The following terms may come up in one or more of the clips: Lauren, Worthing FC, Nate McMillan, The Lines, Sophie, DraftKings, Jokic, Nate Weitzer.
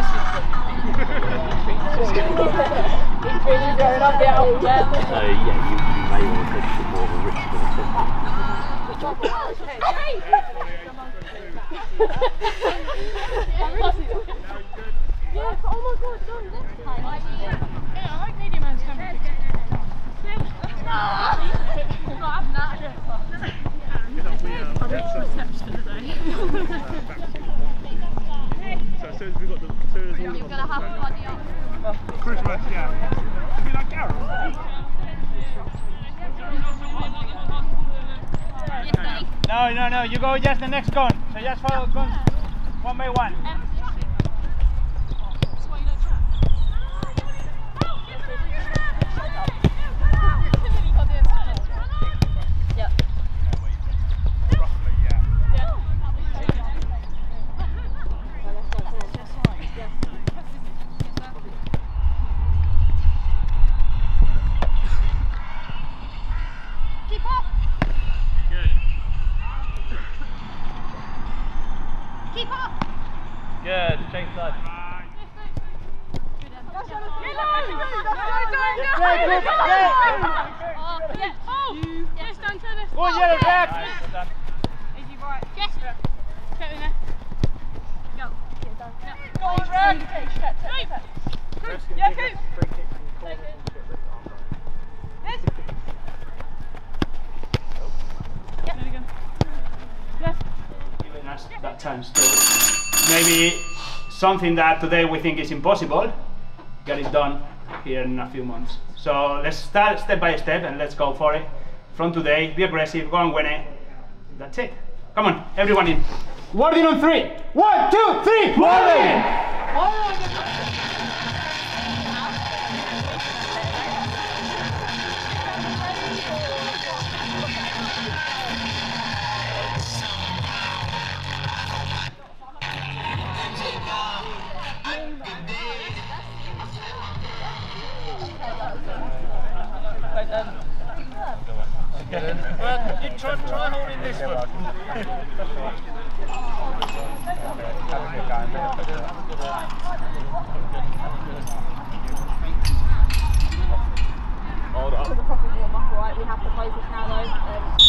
He's really going up there all day. So yeah, you may want to take some more of a risk. Yeah, oh my god, John, this time. Yeah, I like medium man's coming. I'm not sure. I'm not reception today. So as soon as we've got the... You're going to have a body up. Christmas, yeah. It'll be like Gareth. Yes, no, you go just the next cone. So just follow the cone one by one. Something that today we think is impossible, get it done here in a few months. So let's start step by step and let's go for it. From today, be aggressive, go and win it. That's it. Come on, everyone in. Worthing on three. 1, 2, 3, Worthing! Try holding this one. Hold up. We'll probably warm up, alright? We have to close this now, though.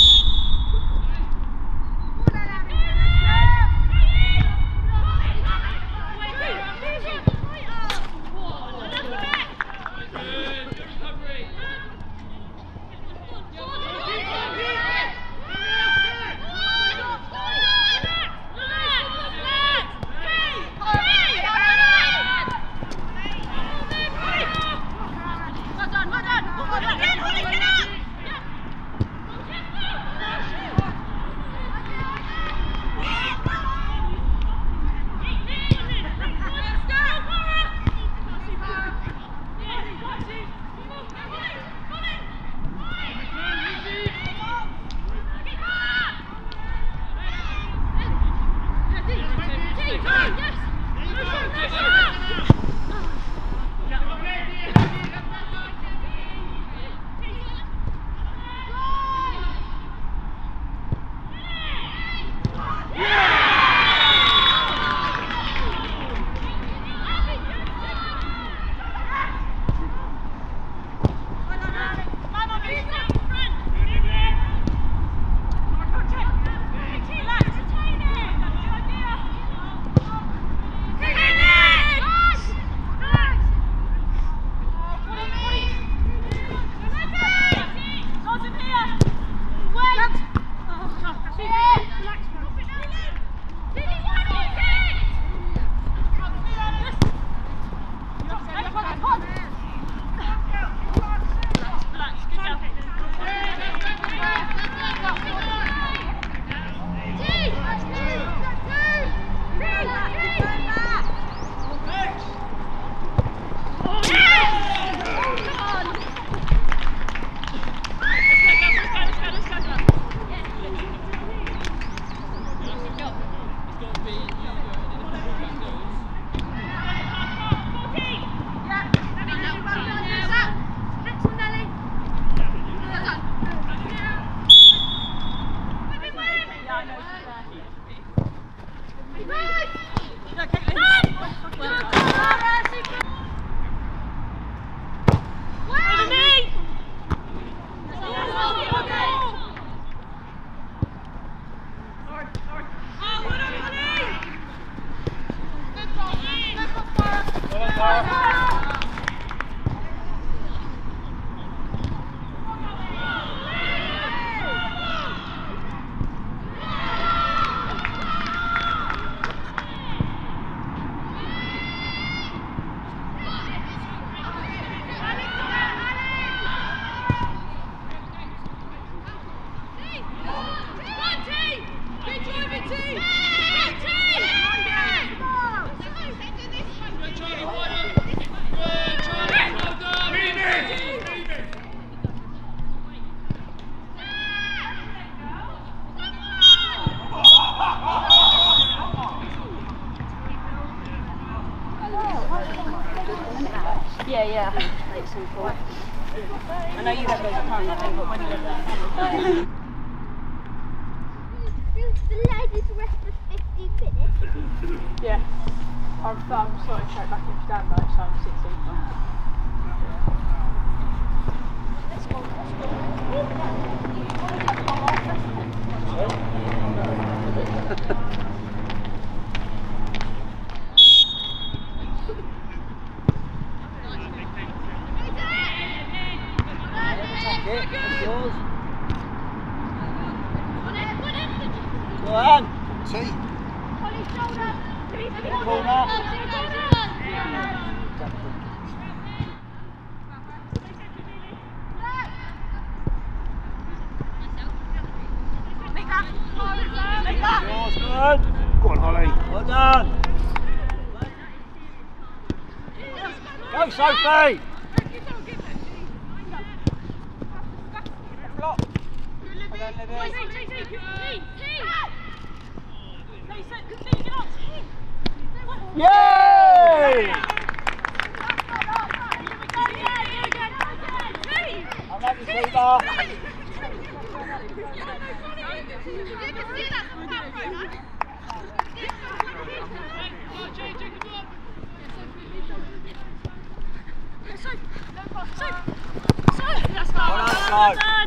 Yeah. Like simple. I know you have loads of time, but when you get there. The ladies rest for 50 minutes. Yeah. I'm sort of straight back into down though, so I'm 16. Let's go. Sophie! Yay!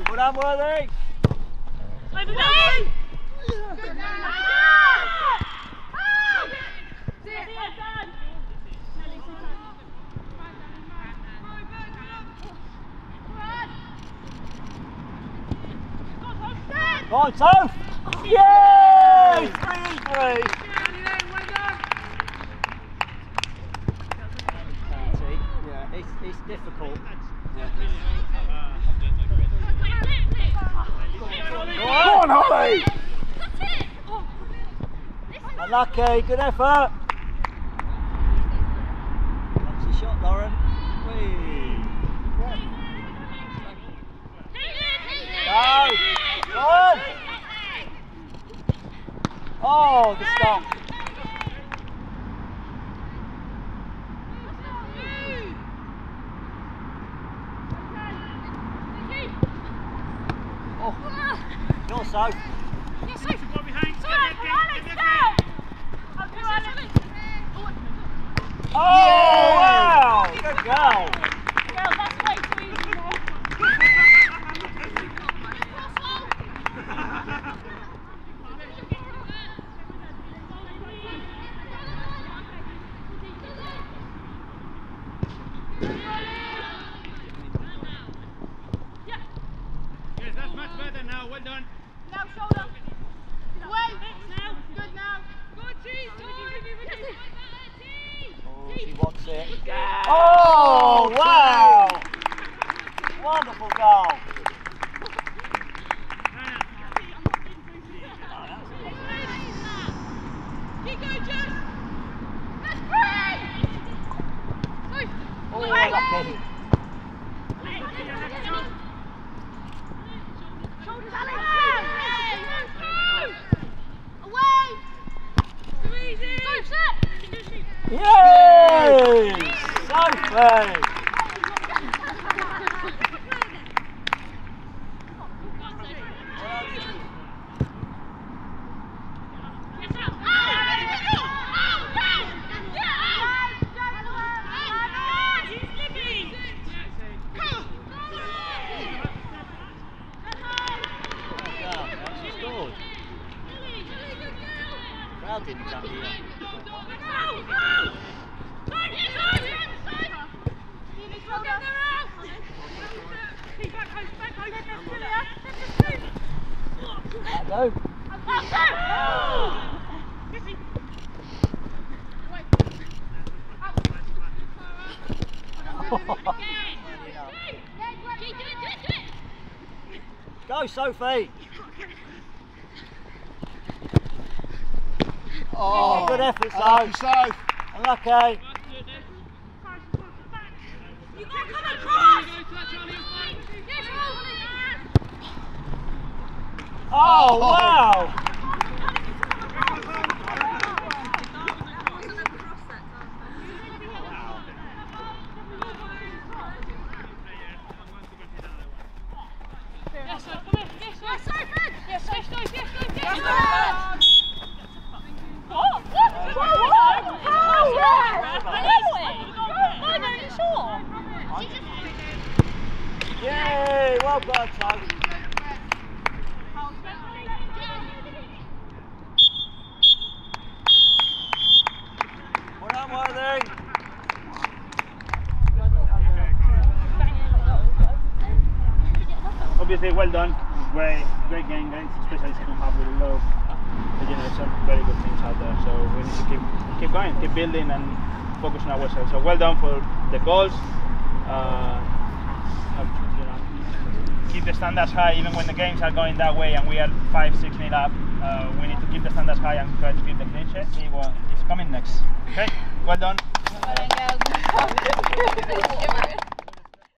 Well done, Worthing! Go on, Soph! Yay! 3-3! It's difficult. Yeah. Go on, Holly! Unlucky, good effort! That's your shot, Lauren. Go! On! Oh, the stomp! Go. Yes, Sophie. Oh, wow! Good girl. Girl, that's way too easy. Yes, that's much better now. Well done. Now shoulder. Wait. Now. Good now. Good cheese. Oh, she wants it. Oh, wow. Wonderful goal. Keep going, Jess. Let's play. Oh, lucky. Shoulders, Alex. Yay! Sophie! Go, Sophie! Oh, good effort, Soph. Unlucky. You gotta come across! Oh, wow! back, Charlie. Well done, Worthing. Obviously, well done. Great game, guys. Especially second half, we love to generate some very good things out there. So we need to keep going, keep building, and focus on ourselves. So well done for the goals. Keep the standards high, even when the games are going that way and we are 5-6-0 up. We need to keep the standards high and try to keep the clean sheet. See what is coming next. Okay, well done.